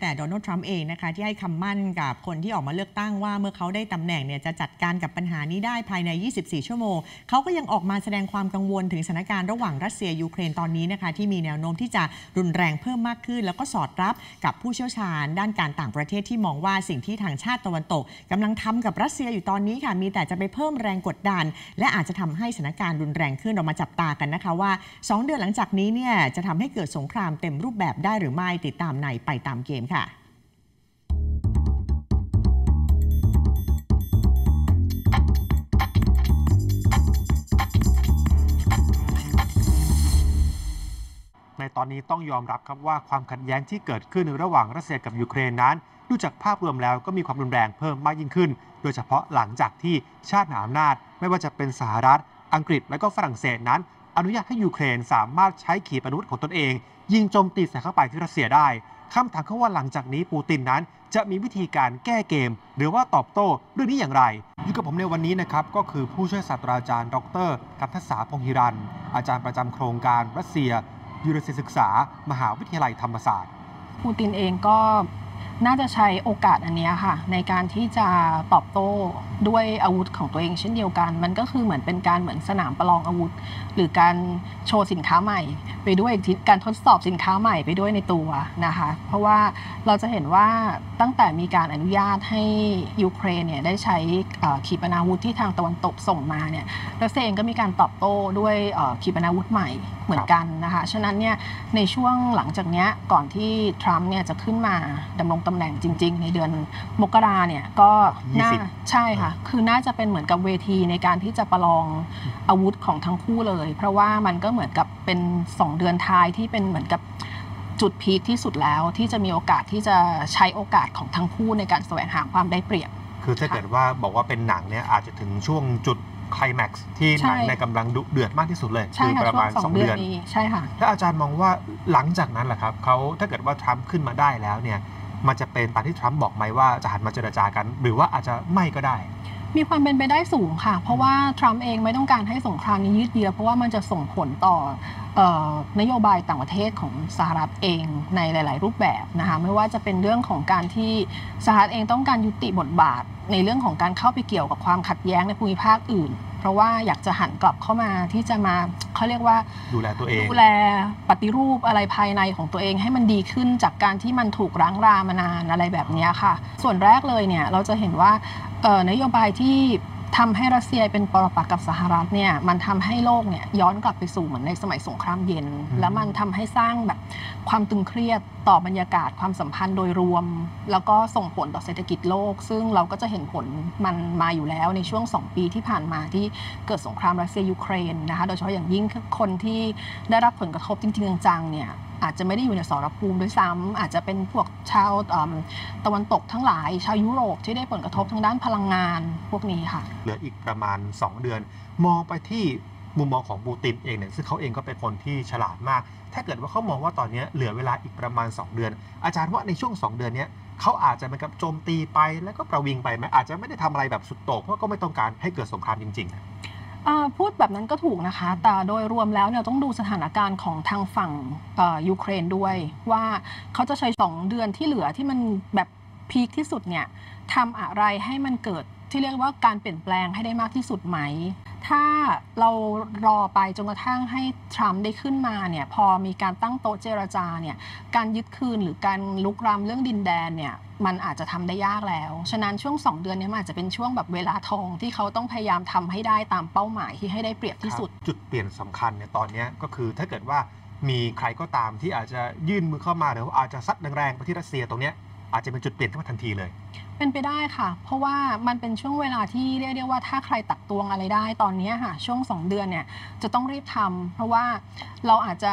แต่โดนัลด์ทรัมป์เองนะคะที่ให้คำมั่นกับคนที่ออกมาเลือกตั้งว่าเมื่อเขาได้ตำแหน่งเนี่ยจะจัดการกับปัญหานี้ได้ภายใน24ชั่วโมงเขาก็ยังออกมาแสดงความกังวลถึงสถานการณ์ระหว่างรัสเซียยูเครนตอนนี้นะคะที่มีแนวโน้มที่จะรุนแรงเพิ่มมากขึ้นแล้วก็สอดรับกับผู้เชี่ยวชาญด้านการต่างประเทศที่มองว่าสิ่งที่ทางชาติตะวันตกกำลังทำกับรัสเซียอยู่ตอนนี้ค่ะมีแต่จะไปเพิ่มแรงกดดันและอาจจะทำให้สถานการณ์รุนแรงขึ้นเรามาจับตากันนะคะว่า2เดือนหลังจากนี้เนี่ยจะทำให้เกิดสงครามเต็มรูปแบบได้หรือไม่ติดตามในไปตามเกมค่ะในตอนนี้ต้องยอมรับครับว่าความขัดแย้งที่เกิดขึ้นระหว่างรัสเซียกับยูเครนนั้นดูจากภาพรวมแล้วก็มีความรุนแรงเพิ่มมากยิ่งขึ้นโดยเฉพาะหลังจากที่ชาติมหาอำนาจไม่ว่าจะเป็นสหรัฐอังกฤษและก็ฝรั่งเศสนั้นอนุญาตให้ยูเครนสามารถใช้ขีปนาวุธของตนเองยิงโจมตีใส่เข้าไปที่รัสเซียได้คำถามคือว่าหลังจากนี้ปูตินนั้นจะมีวิธีการแก้เกมหรือว่าตอบโต้เรื่องนี้อย่างไรอยู่กับผมในวันนี้นะครับก็คือผู้ช่วยศาสตราจารย์ดร.กัณฑสา พงษ์หิรันอาจารย์ประจำโครงการรัสเซียยูเรเซียศึกษามหาวิทยาลัยธรรมศาสตร์ปูตินเองก็น่าจะใช้โอกาสอันนี้ค่ะในการที่จะตอบโต้ด้วยอาวุธของตัวเองเช่นเดียวกันมันก็คือเหมือนเป็นการเหมือนสนามประลองอาวุธหรือการโชว์สินค้าใหม่ไปด้วยการทดสอบสินค้าใหม่ไปด้วยในตัวนะคะเพราะว่าเราจะเห็นว่าตั้งแต่มีการอนุญาตให้ยูเครนเนี่ยได้ใช้ขีปนาวุธที่ทางตะวันตกส่งมาเนี่ยรัสเซียเองก็มีการตอบโต้ด้วยขีปนาวุธใหม่เหมือนกันนะคะฉะนั้นเนี่ยในช่วงหลังจากนี้ก่อนที่ทรัมป์เนี่ยจะขึ้นมาดำรงตำแหน่งจริงๆในเดือนมกราเนี่ยก็น่าใช่ค่ะคือน่าจะเป็นเหมือนกับเวทีในการที่จะประลองอาวุธของทั้งคู่เลยเพราะว่ามันก็เหมือนกับเป็น2เดือนท้ายที่เป็นเหมือนกับจุดพีคที่สุดแล้วที่จะมีโอกาสที่จะใช้โอกาสของทั้งคู่ในการแสวงหาความได้เปรียบคือถ้าเกิดว่าบอกว่าเป็นหนังเนี่ยอาจจะถึงช่วงจุดไคลแม็กซ์ที่หนังในกำลังดุเดือดมากที่สุดเลยคือประมาณ2เดือนใช่ค่ะแล้วอาจารย์มองว่าหลังจากนั้นแหละครับเขาถ้าเกิดว่าทรัมป์ขึ้นมาได้แล้วเนี่ยมันจะเป็นตามที่ทรัมป์บอกไหมว่าจะหันมาเจรจากันหรือว่าอาจจะไม่ก็ได้มีความเป็นไปได้สูงค่ะเพราะว่าทรัมป์เองไม่ต้องการให้สงครามนี้ยืดเยื้อเพราะว่ามันจะส่งผลต่อนโยบายต่างประเทศของสหรัฐเองในหลายๆรูปแบบนะคะไม่ว่าจะเป็นเรื่องของการที่สหรัฐเองต้องการยุติบทบาทในเรื่องของการเข้าไปเกี่ยวกับความขัดแย้งในภูมิภาคอื่นเพราะว่าอยากจะหันกลับเข้ามาที่จะมาเขาเรียกว่าดูแลตัวเองดูแลปฏิรูปอะไรภายในของตัวเองให้มันดีขึ้นจากการที่มันถูกร้างรามานานอะไรแบบนี้ค่ะส่วนแรกเลยเนี่ยเราจะเห็นว่านโยบายที่ทำให้รัสเซียเป็นปรปักษ์กับสหรัฐเนี่ยมันทำให้โลกเนี่ยย้อนกลับไปสู่เหมือนในสมัยสงครามเย็นแล้วมันทำให้สร้างแบบความตึงเครียดต่อบรรยากาศความสัมพันธ์โดยรวมแล้วก็ส่งผลต่อเศรษฐกิจโลกซึ่งเราก็จะเห็นผลมันมาอยู่แล้วในช่วง2ปีที่ผ่านมาที่เกิดสงครามรัสเซียยูเครนนะคะโดยเฉพาะอย่างยิ่งคนที่ได้รับผลกระทบจริงๆจังๆเนี่ยอาจจะไม่ได้อยู่ในสหภูมิด้วยซ้ำอาจจะเป็นพวกชาวตะวันตกทั้งหลายชาวยุโรปที่ได้ผลกระทบทางด้านพลังงานพวกนี้ค่ะเหลืออีกประมาณ2เดือนมองไปที่มุมมองของปูตินเองเนี่ยซึ่งเขาเองก็เป็นคนที่ฉลาดมากถ้าเกิดว่าเขามองว่าตอนนี้เหลือเวลาอีกประมาณ2เดือนอาจารย์ว่าในช่วง2เดือนนี้เขาอาจจะมันกับโจมตีไปแล้วก็ประวิงไปไหมอาจจะไม่ได้ทำอะไรแบบสุดโต่งเพราะก็ไม่ต้องการให้เกิดสงครามจริงๆพูดแบบนั้นก็ถูกนะคะแต่โดยรวมแล้วเนี่ยต้องดูสถานการณ์ของทางฝั่งยูเครนด้วยว่าเขาจะใช้2เดือนที่เหลือที่มันแบบพีคที่สุดเนี่ยทำอะไรให้มันเกิดที่เรียกว่าการเปลี่ยนแปลงให้ได้มากที่สุดไหมถ้าเรารอไปจนกระทั่งให้ทรัมป์ได้ขึ้นมาเนี่ยพอมีการตั้งโต๊ะเจรจาเนี่ยการยึดคืนหรือการลุกรามเรื่องดินแดนเนี่ยมันอาจจะทำได้ยากแล้วฉะนั้นช่วง2เดือนนี้มันอาจจะเป็นช่วงแบบเวลาทองที่เขาต้องพยายามทำให้ได้ตามเป้าหมายที่ให้ได้เปรียบที่สุดจุดเปลี่ยนสำคัญในตอนนี้ก็คือถ้าเกิดว่ามีใครก็ตามที่อาจจะยื่นมือเข้ามาหรือว่าอาจจะซัดแรงๆไปที่รัสเซียตรงนี้อาจจะเป็นจุดเปลี่ยนขึ้นมาทันทีเลยเป็นไปได้ค่ะเพราะว่ามันเป็นช่วงเวลาที่เรียกว่าถ้าใครตักตวงอะไรได้ตอนนี้ค่ะช่วง2เดือนเนี่ยจะต้องรีบทำเพราะว่าเราอาจจะ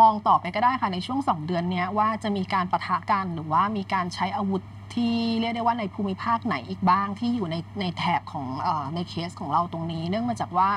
มองต่อไปก็ได้ค่ะในช่วง2เดือนนี้ว่าจะมีการปะทะกันหรือว่ามีการใช้อาวุธที่เรียกได้ว่าในภูมิภาคไหนอีกบ้างที่อยู่ในแถบของในเคสของเราตรงนี้เนื่องมาจากว่า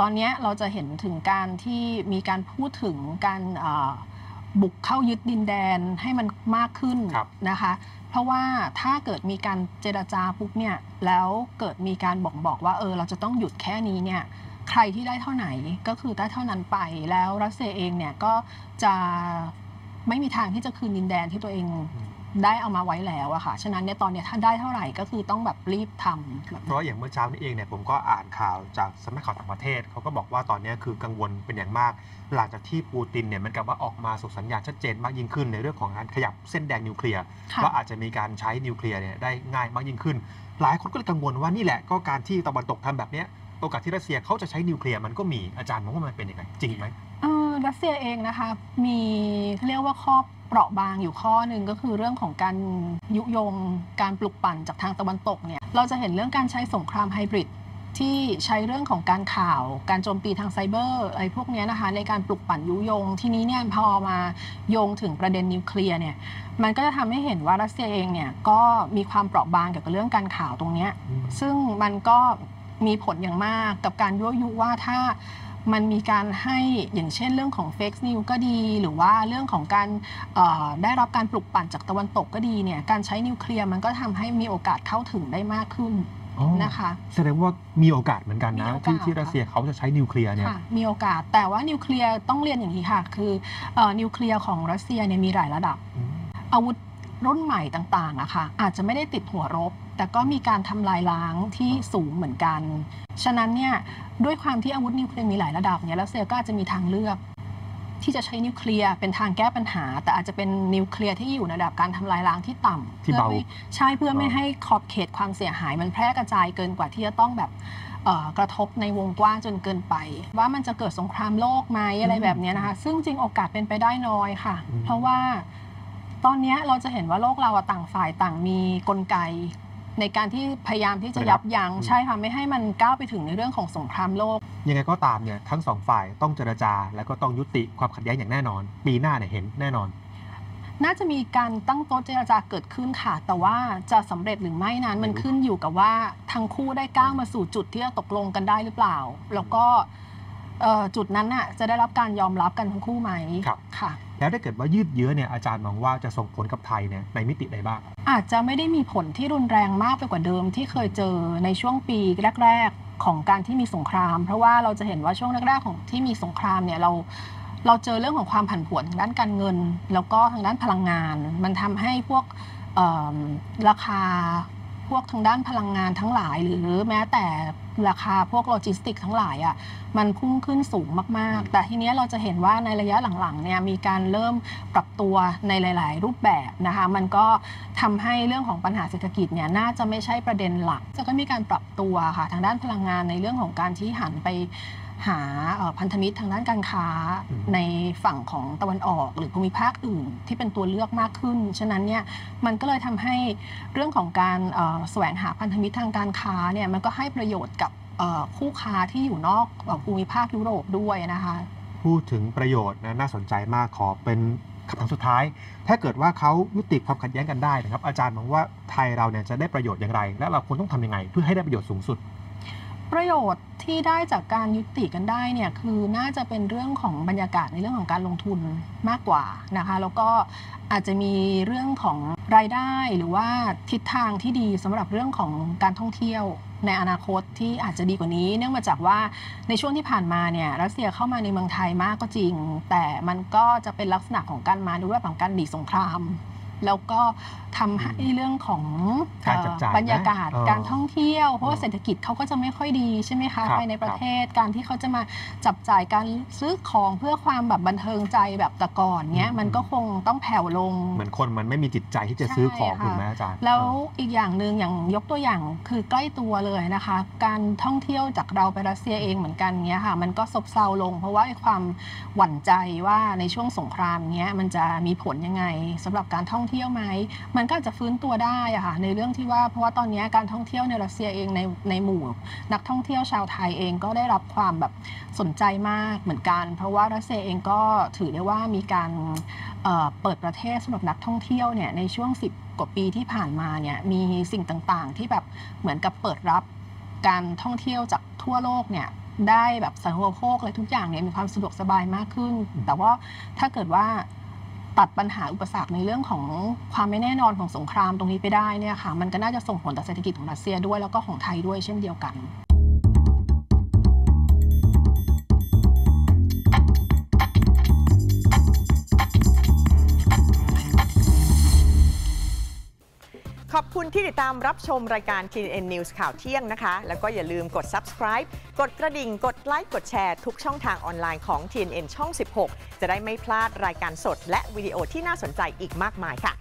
ตอนนี้เราจะเห็นถึงการที่มีการพูดถึงการบุกเข้ายึดดินแดนให้มันมากขึ้นนะคะเพราะว่าถ้าเกิดมีการเจรจาปุ๊บเนี่ยแล้วเกิดมีการบอกว่าเราจะต้องหยุดแค่นี้เนี่ยใครที่ได้เท่าไหนก็คือได้เท่านั้นไปแล้วรัสเซียเองเนี่ยก็จะ ไม่มีทางที่จะคืนดินแดนที่ตัวเองได้เอามาไว้แล้วอะค่ะฉะนั้นเนี่ยตอนเนี้ยถ้าได้เท่าไหร่ก็คือต้องแบบรีบทำเพราะอย่างเมื่อเช้านี้เองเนี่ยผมก็อ่านข่าวจากสำนักข่าวต่างประเทศเขาก็บอกว่าตอนนี้คือกังวลเป็นอย่างมากหลังจากที่ปูตินเนี่ยมันกลับว่าออกมาส่งสัญญาณชัดเจนมากยิ่งขึ้นในเรื่องของการขยับเส้นแดงนิวเคลียร์ว่าอาจจะมีการใช้นิวเคลียร์เนี่ยได้ง่ายมากยิ่งขึ้นหลายคนก็เลยกังวลว่านี่แหละก็การที่ตะวันตกทำแบบเนี้ยโอกาสที่รัสเซียเขาจะใช้นิวเคลียร์มันก็มีอาจารย์มองว่ามันเป็นยังไงจริงไหมรัสเซียเองนะคะมีเรียกว่าข้อเปราะบางอยู่ข้อหนึ่งก็คือเรื่องของการยุยงการปลุกปั่นจากทางตะวันตกเนี่ยเราจะเห็นเรื่องการใช้สงครามไฮบริดที่ใช้เรื่องของการข่าวการโจมตีทางไซเบอร์ไอ้พวกนี้นะคะในการปลุกปั่นยุยงทีนี้เนี่ยพอมาโยงถึงประเด็นนิวเคลียร์เนี่ยมันก็จะทำให้เห็นว่ารัสเซียเองเนี่ยก็มีความเปราะบางเกี่ยวกับเรื่องการข่าวตรงนี้ซึ่งมันก็มีผลอย่างมากกับการยั่วยุว่าถ้ามันมีการให้อย่างเช่นเรื่องของเฟกซ์นิวก็ดีหรือว่าเรื่องของการได้รับการปลุกปั่นจากตะวันตกก็ดีเนี่ยการใช้นิวเคลียร์มันก็ทำให้มีโอกาสเข้าถึงได้มากขึ้นนะคะแสดงว่ามีโอกาสเหมือนกันนะที่รัสเซียเขาจะใช้นิวเคลียร์เนี่ยมีโอกาสแต่ว่านิวเคลียร์ต้องเรียนอย่างนี้ค่ะคือนิวเคลียร์ของรัสเซียเนี่ยมีหลายระดับอาวุธรุ่นใหม่ต่างๆอะค่ะอาจจะไม่ได้ติดหัวรบแต่ก็มีการทำลายล้างที่สูงเหมือนกันฉะนั้นเนี่ยด้วยความที่อาวุธนิวเคลียร์มีหลายระดับเนี่ยรัสเซียก็อาจจะมีทางเลือกที่จะใช้นิวเคลียร์เป็นทางแก้ปัญหาแต่อาจจะเป็นนิวเคลียร์ที่อยู่ในระดับการทำลายล้างที่ต่ำที่เบาใช่เพื่อไม่ให้ขอบเขตความเสียหายมันแพร่กระจายเกินกว่าที่จะต้องแบบกระทบในวงกว้างจนเกินไปว่ามันจะเกิดสงครามโลกไหมอะไรแบบนี้นะคะซึ่งจริงโอกาสเป็นไปได้น้อยค่ะเพราะว่าตอนนี้เราจะเห็นว่าโลกเราต่างฝ่ายต่างมีกลไกในการที่พยายามที่จะยับยั้งใช่ค่ะไม่ให้มันก้าวไปถึงในเรื่องของสงครามโลกยังไงก็ตามเนี่ยทั้งสองฝ่ายต้องเจรจาและก็ต้องยุติความขัดแย้งอย่างแน่นอนปีหน้าเนี่ยเห็นแน่นอนน่าจะมีการตั้งโต๊ะเจรจาเกิดขึ้นค่ะแต่ว่าจะสำเร็จหรือไม่นั้นมันขึ้นอยู่กับว่าทั้งคู่ได้ก้าวมาสู่จุดที่จะตกลงกันได้หรือเปล่าแล้วก็จุดนั้นน่ะจะได้รับการยอมรับกันทั้งคู่ไหมค่ะแล้วถ้าเกิดว่ายืดเยื้อเนี่ยอาจารย์มองว่าจะส่งผลกับไทยเนี่ยในมิติใดบ้างอาจจะไม่ได้มีผลที่รุนแรงมากไปกว่าเดิมที่เคยเจอในช่วงปีแรกๆของการที่มีสงครามเพราะว่าเราจะเห็นว่าช่วงแรกๆของที่มีสงครามเนี่ยเราเจอเรื่องของความผันผวนทางด้านการเงินแล้วก็ทางด้านพลังงานมันทำให้พวกราคาพวกทางด้านพลังงานทั้งหลายหรือแม้แต่ราคาพวกโลจิสติกทั้งหลายอ่ะมันพุ่งขึ้นสูงมากๆแต่ทีนี้เราจะเห็นว่าในระยะหลังๆเนี่ยมีการเริ่มปรับตัวในหลายๆรูปแบบนะคะมันก็ทำให้เรื่องของปัญหาเศรษฐกิจเนี่ยน่าจะไม่ใช่ประเด็นหลักจะก็มีการปรับตัวค่ะทางด้านพลังงานในเรื่องของการที่หันไปหาพันธมิตรทางด้านการค้าในฝั่งของตะวันออกหรือภูมิภาคอื่นที่เป็นตัวเลือกมากขึ้นฉะนั้นเนี่ยมันก็เลยทำให้เรื่องของการแสวงหาพันธมิตรทางการค้าเนี่ยมันก็ให้ประโยชน์กับคู่ค้าที่อยู่นอกภูมิภาคยุโรปด้วยนะคะพูดถึงประโยชน์นะน่าสนใจมากขอเป็นคำถามสุดท้ายถ้าเกิดว่าเขายุติความขัดแย้งกันได้นะครับอาจารย์มองว่าไทยเราเนี่ยจะได้ประโยชน์อย่างไรและเราควรต้องทำยังไงเพื่อให้ได้ประโยชน์สูงสุดประโยชน์ที่ได้จากการยุติกันได้เนี่ยคือน่าจะเป็นเรื่องของบรรยากาศในเรื่องของการลงทุนมากกว่านะคะแล้วก็อาจจะมีเรื่องของรายได้หรือว่าทิศทางที่ดีสำหรับเรื่องของการท่องเที่ยวในอนาคตที่อาจจะดีกว่านี้เนื่องมาจากว่าในช่วงที่ผ่านมาเนี่ยรัสเซียเข้ามาในเมืองไทยมากก็จริงแต่มันก็จะเป็นลักษณะของการมาด้วยแบบของการหนีสงครามแล้วก็ทำให้เรื่องของบรรยากาศการท่องเที่ยวเพราะว่าเศรษฐกิจเขาก็จะไม่ค่อยดีใช่ไหมคะภายในประเทศการที่เขาจะมาจับจ่ายการซื้อของเพื่อความแบบบันเทิงใจแบบแต่ก่อนเนี้ยมันก็คงต้องแผ่วลงเหมือนคนมันไม่มีจิตใจที่จะซื้อของถูกไหมอาจารย์แล้วอีกอย่างหนึ่งอย่างยกตัวอย่างคือใกล้ตัวเลยนะคะการท่องเที่ยวจากเราไปรัสเซียเองเหมือนกันเนี้ยค่ะมันก็ซบเซาลงเพราะว่าความหวั่นใจว่าในช่วงสงครามเนี้ยมันจะมีผลยังไงสำหรับการท่องเที่ยวไหมมันก็จะฟื้นตัวได้อะค่ะในเรื่องที่ว่าเพราะว่าตอนนี้การท่องเที่ยวในรัสเซียเองในหมู่นักท่องเที่ยวชาวไทยเองก็ได้รับความแบบสนใจมากเหมือนกันเพราะว่ารัสเซียเองก็ถือได้ว่ามีการเปิดประเทศสำหรับนักท่องเที่ยวเนี่ยในช่วง10กว่าปีที่ผ่านมาเนี่ยมีสิ่งต่างๆที่แบบเหมือนกับเปิดรับการท่องเที่ยวจากทั่วโลกเนี่ยได้แบบสาธารณภพอะไรทุกอย่างเนี่ยมีความสะดวกสบายมากขึ้นแต่ว่าถ้าเกิดว่าตัดปัญหาอุปสรรคในเรื่องของความไม่แน่นอนของสงครามตรงนี้ไปได้เนี่ยค่ะมันก็น่าจะส่งผลต่อเศรษฐกิจของรัสเซียด้วยแล้วก็ของไทยด้วยเช่นเดียวกัน ขอบคุณที่ติดตามรับชมรายการ TNN News ข่าวเที่ยงนะคะแล้วก็อย่าลืมกด subscribe กดกระดิ่งกดไลค์กดแชร์ทุกช่องทางออนไลน์ของ TNN ช่อง 16จะได้ไม่พลาดรายการสดและวิดีโอที่น่าสนใจอีกมากมายค่ะ